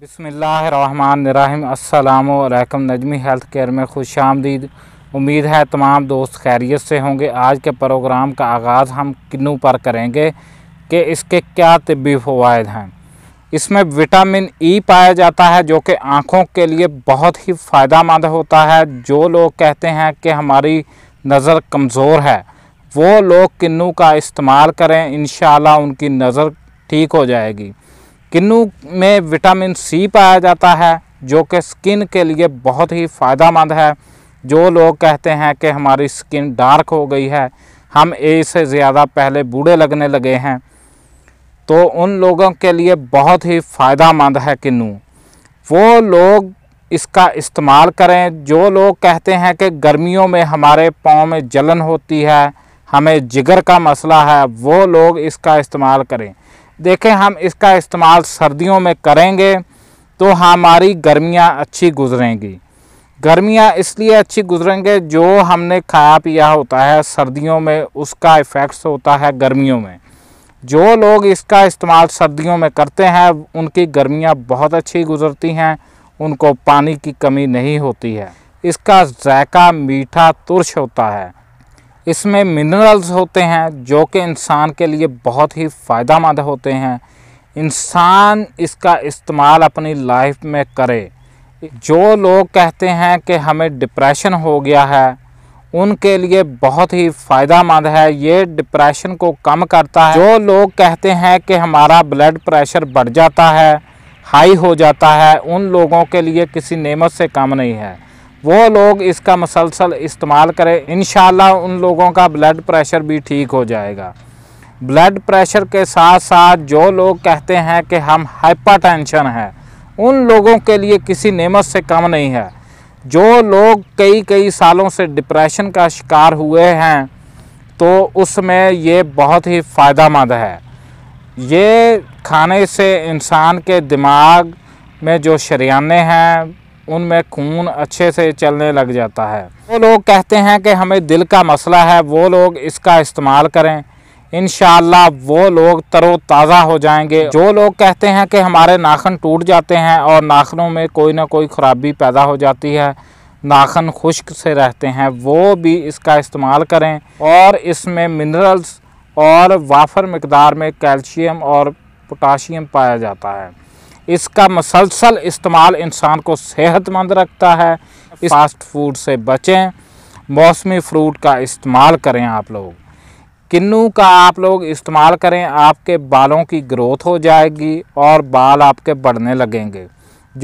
बिस्मिल्लाहिर्रहमानिर्रहीम। अस्सलामुअलैकुम। Najmi health care में खुश आमदीद। उम्मीद है तमाम दोस्त खैरियत से होंगे। आज के प्रोग्राम का आगाज़ हम किन्नू पर करेंगे कि इसके क्या तिब्बी फ़वाद हैं। इसमें विटामिन ई पाया जाता है जो कि आँखों के लिए बहुत ही फ़ायदामंद होता है। जो लोग कहते हैं कि हमारी नज़र कमज़ोर है वो लोग किन्नू का इस्तेमाल करें, इंशाल्लाह उनकी नज़र ठीक हो जाएगी। किन्नू में विटामिन सी पाया जाता है जो कि स्किन के लिए बहुत ही फ़ायदामंद है। जो लोग कहते हैं कि हमारी स्किन डार्क हो गई है, हम एज से ज़्यादा पहले बूढ़े लगने लगे हैं, तो उन लोगों के लिए बहुत ही फ़ायदामंद है किन्नू। वो लोग इसका इस्तेमाल करें। जो लोग कहते हैं कि गर्मियों में हमारे पाँव में जलन होती है, हमें जिगर का मसला है, वो लोग इसका इस्तेमाल करें। देखें, हम इसका इस्तेमाल सर्दियों में करेंगे तो हमारी गर्मियां अच्छी गुजरेंगी। गर्मियां इसलिए अच्छी गुजरेंगे जो हमने खाया पिया होता है सर्दियों में, उसका इफ़ेक्ट्स होता है गर्मियों में। जो लोग इसका इस्तेमाल सर्दियों में करते हैं उनकी गर्मियां बहुत अच्छी गुजरती हैं, उनको पानी की कमी नहीं होती है। इसका जायका मीठा तुर्श होता है। इसमें मिनरल्स होते हैं जो कि इंसान के लिए बहुत ही फ़ायदामंद होते हैं। इंसान इसका इस्तेमाल अपनी लाइफ में करे। जो लोग कहते हैं कि हमें डिप्रेशन हो गया है उनके लिए बहुत ही फ़ायदामंद है, ये डिप्रेशन को कम करता है। जो लोग कहते हैं कि हमारा ब्लड प्रेशर बढ़ जाता है, हाई हो जाता है, उन लोगों के लिए किसी नेमत से कम नहीं है। वो लोग इसका मसलसल इस्तेमाल करें, इंशाल्लाह उन लोगों का ब्लड प्रेशर भी ठीक हो जाएगा। ब्लड प्रेशर के साथ साथ जो लोग कहते हैं कि हम हाइपरटेंशन है, उन लोगों के लिए किसी नेमत से कम नहीं है। जो लोग कई सालों से डिप्रेशन का शिकार हुए हैं तो उसमें ये बहुत ही फ़ायदामंद है। ये खाने से इंसान के दिमाग में जो शरीयाने हैं उनमें खून अच्छे से चलने लग जाता है। वो लोग कहते हैं कि हमें दिल का मसला है, वो लोग इसका इस्तेमाल करें, इंशाल्लाह वो लोग तरोताज़ा हो जाएंगे। जो लोग कहते हैं कि हमारे नाखन टूट जाते हैं और नाखनों में कोई ना कोई ख़राबी पैदा हो जाती है, नाखन खुश्क से रहते हैं, वो भी इसका इस्तेमाल करें। और इसमें मिनरल्स और वाफर मकदार में कैल्शियम और पोटाशियम पाया जाता है। इसका मसलसल इस्तेमाल इंसान को सेहतमंद रखता है। फास्ट फूड से बचें, मौसमी फ्रूट का इस्तेमाल करें। आप लोग किन्नू का आप लोग इस्तेमाल करें, आपके बालों की ग्रोथ हो जाएगी और बाल आपके बढ़ने लगेंगे।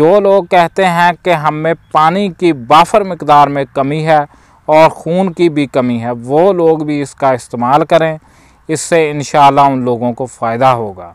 जो लोग कहते हैं कि हमें पानी की वाफर मकदार में कमी है और खून की भी कमी है, वो लोग भी इसका इस्तेमाल करें। इससे इंशाल्लाह उन लोगों को फ़ायदा होगा।